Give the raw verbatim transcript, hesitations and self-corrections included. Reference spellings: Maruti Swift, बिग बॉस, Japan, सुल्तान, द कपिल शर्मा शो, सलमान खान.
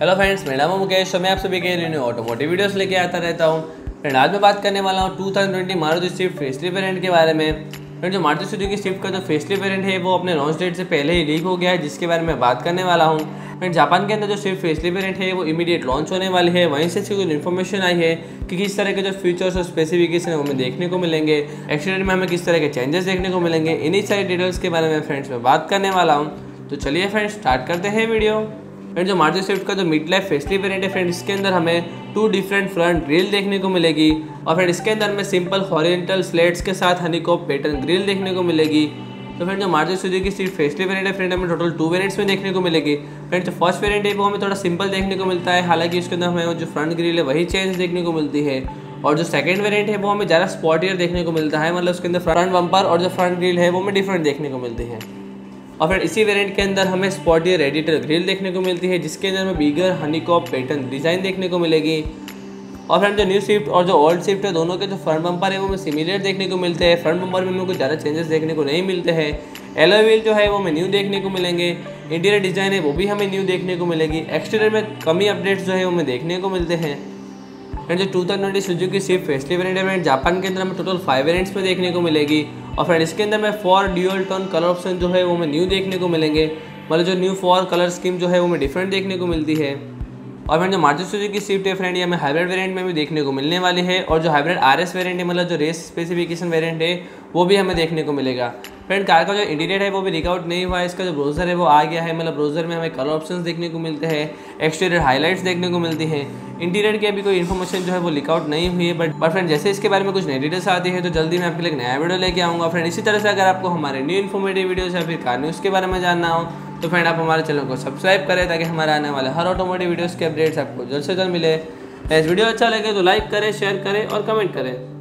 Hello friends, मेरा नाम मुकेश और मैं आप सभी के लिए ऑटोमोटिव वीडियोस लेके आता रहता हूँ। फ्रेंड, आज मैं बात करने वाला हूँ twenty twenty Maruti Swift facelift variant के बारे में। फ्रेंड, जो मारुति सुजुकी स्विफ्ट का जो फेसलिफ्ट वेरिएंट है वो अपने लॉन्च डेट से पहले ही लीक हो गया है, जिसके बारे में बात करने वाला हूँ। फ्रेंड, जापान के अंदर जो स्विफ्ट फेसलिफ्ट वेरिएंट है वो इमीडिएट लॉन्च होने वाली है। वहीं से कुछ इन्फॉर्मेशन आई है कि किस तरह के जो फीचर्स और स्पेसिफिकेशन हमें देखने को मिलेंगे, एक्सीडेंट में हमें किस तरह के चेंजेस देखने को मिलेंगे, इन्हीं सारी डिटेल्स के बारे में फ्रेंड्स मैं बात करने वाला हूँ। तो चलिए फ्रेंड्स, स्टार्ट करते हैं वीडियो। फ्रेंड, जो मारुति स्विफ्ट का जो मिड लाइफ फेसलिफ्ट वेरिएंट है फ्रेंड, इसके अंदर हमें टू डिफरेंट फ्रंट ग्रिल देखने को मिलेगी और फ्रेंड इसके अंदर हमें सिंपल हॉरिजेंटल स्लेट्स के साथ हनीकॉम्ब पैटर्न ग्रिल देखने को मिलेगी। तो फ्रेंड, जो Maruti Suzuki Swift facelift variant है फ्रेंड, हमें टोटल टू वेरिएंट्स में देखने को मिलेगी। फ्रेंड, जो फर्स्ट वेरिएंट है वो हमें थोड़ा सिंपल देखने को मिलता है, हालांकि इसके अंदर हमें जो फ्रंट ग्रिल है वही चेंज देखने को मिलती है। और जो सेकंड वेरिएंट है वो हमें ज़्यादा स्पॉटियर देखने को मिलता है, मतलब उसके अंदर फ्रंट बम्पर और जो फ्रंट ग्रिल है वो हमें डिफरेंट देखने को मिलती है। और फिर इसी वेरिएंट के अंदर हमें स्पॉटियर एडिटर ग्रिल देखने को मिलती है, जिसके अंदर हमें बिगर हनीकॉम्ब पैटर्न डिज़ाइन देखने को मिलेगी। और फ्रेंड, जो न्यू स्विफ्ट और जो ओल्ड स्विफ्ट है दोनों के जो फ्रंट बम्पर है वो हमें सिमिलर देखने को मिलते हैं। फ्रंट बम्पर में हमें कुछ ज़्यादा चेंजेस देखने को नहीं मिलते हैं। एलॉय व्हील जो है वो हमें न्यू देखने को मिलेंगे। इंटीरियर डिज़ाइन है वो भी हमें न्यू देखने को मिलेगी। एक्सटीरियर में कमी अपडेट्स जो है वो हमें देखने को मिलते हैं। फ्रेंड, जो two thousand twenty Suzuki Swift facelift variant Japan के अंदर हमें टोटल फाइव वेरिएंट्स में देखने को मिलेगी। और फ्रेंड, इसके अंदर में four dual tone colour option जो है वो हमें न्यू देखने को मिलेंगे, मतलब जो न्यू फोर कलर स्कीम जो है वो हमें डिफरेंट देखने को मिलती है। और फ्रेंड, जो मारुति सुजुकी स्विफ्ट है फ्रेंड, ये हमें हाइब्रिड वेरिएंट में भी देखने को मिलने वाली है। और जो हाइब्रिड आरएस वेरिएंट है, मतलब जो रेस स्पेसिफिकेशन वेरिएंट है, वो भी हमें देखने को मिलेगा। फ्रेंड, कार का जो इंटीरियर है वो भी रिकआउट नहीं हुआ है, इसका जो ब्रोजर है वो आ गया है, मतलब ब्रोजर में हमें कलर ऑप्शंस देखने को मिलते हैं, एक्सटीरियर हाईलाइट्स देखने को मिलती है। इंटीरियर की अभी कोई इन्फॉर्मेशन जो है वो लीकआउट नहीं हुई है, बट बट फ्रेंड जैसे इसके बारे में कुछ नई डिटेल्स आती है तो जल्दी मैं आपके लिए नया वीडियो लेके आऊँगा। फ्रेंड, इसी तरह से अगर आपको हमारे न्यू इन्फॉर्मेटिव वीडियोज़ या फिर कार न्यूज़ के बारे में जानना हो तो फ्रेंड आप हमारे चैनल को सब्सक्राइब करें, ताकि हमारे आने वाले हर ऑटोमोटिव वीडियोज़ के अपडेट्स आपको जल्द से जल्द मिले। इस वीडियो अच्छा लगे तो लाइक करें, शेयर करें और कमेंट करें।